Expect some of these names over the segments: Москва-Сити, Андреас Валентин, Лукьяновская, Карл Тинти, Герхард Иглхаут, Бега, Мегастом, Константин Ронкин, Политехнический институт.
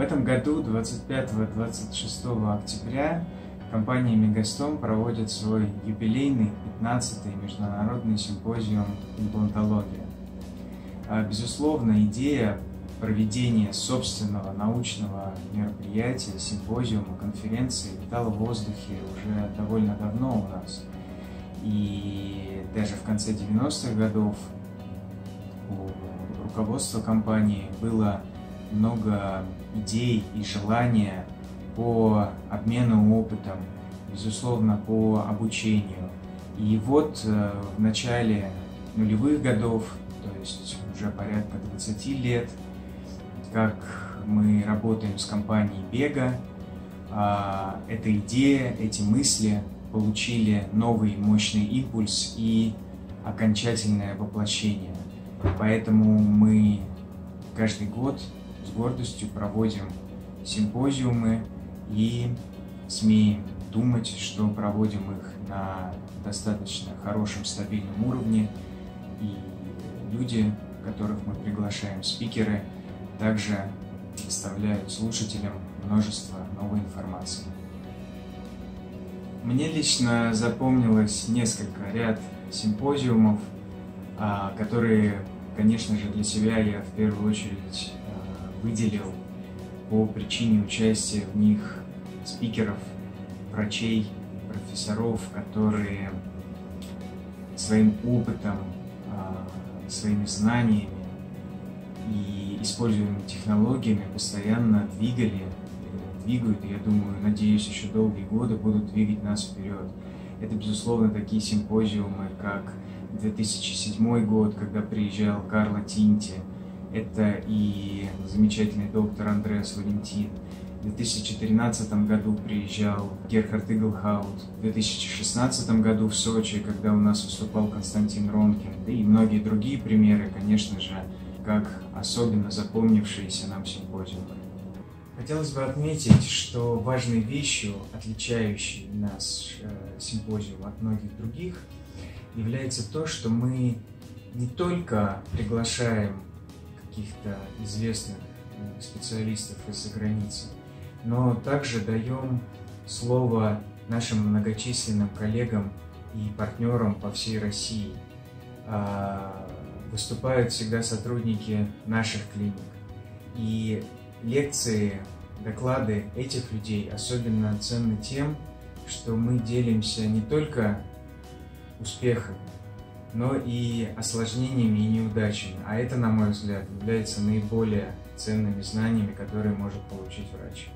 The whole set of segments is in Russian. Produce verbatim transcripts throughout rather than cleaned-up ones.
В этом году, двадцать пятого — двадцать шестого октября, компания «Мегастом» проводит свой юбилейный пятнадцатый международный симпозиум имплантологии. Безусловно, идея проведения собственного научного мероприятия, симпозиума, конференции витала в воздухе уже довольно давно у нас. И даже в конце девяностых годов у руководства компании было много идей и желания по обмену опытом, безусловно, по обучению. И вот в начале нулевых годов, то есть уже порядка двадцати лет, как мы работаем с компанией «Бега», эта идея, эти мысли получили новый мощный импульс и окончательное воплощение. Поэтому мы каждый год с гордостью проводим симпозиумы и смеем думать, что проводим их на достаточно хорошем, стабильном уровне. И люди, которых мы приглашаем, спикеры, также доставляют слушателям множество новой информации. Мне лично запомнилось несколько ряд симпозиумов, которые, конечно же, для себя я в первую очередь выделил по причине участия в них спикеров, врачей, профессоров, которые своим опытом, своими знаниями и используемыми технологиями постоянно двигали, двигают, и я думаю, надеюсь, еще долгие годы будут двигать нас вперед. Это, безусловно, такие симпозиумы, как две тысячи седьмой год, когда приезжал Карл Тинти, это и замечательный доктор Андреас Валентин. В две тысячи тринадцатом году приезжал Герхард Иглхаут. В две тысячи шестнадцатом году в Сочи, когда у нас выступал Константин Ронкин. Да и многие другие примеры, конечно же, как особенно запомнившиеся нам симпозиумы. Хотелось бы отметить, что важной вещью, отличающей наш симпозиум от многих других, является то, что мы не только приглашаем каких-то известных специалистов из-за границы, но также даем слово нашим многочисленным коллегам и партнерам по всей России. Выступают всегда сотрудники наших клиник. И лекции, доклады этих людей особенно ценны тем, что мы делимся не только успехами, но и осложнениями и неудачами. А это, на мой взгляд, является наиболее ценными знаниями, которые может получить врач.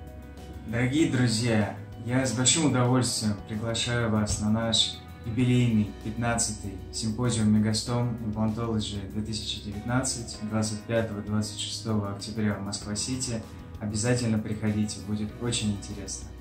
Дорогие друзья, я с большим удовольствием приглашаю вас на наш юбилейный пятнадцатый симпозиум «Мегастом Implantology две тысячи девятнадцать» двадцать пятого — двадцать шестого октября в Москва-Сити. Обязательно приходите, будет очень интересно.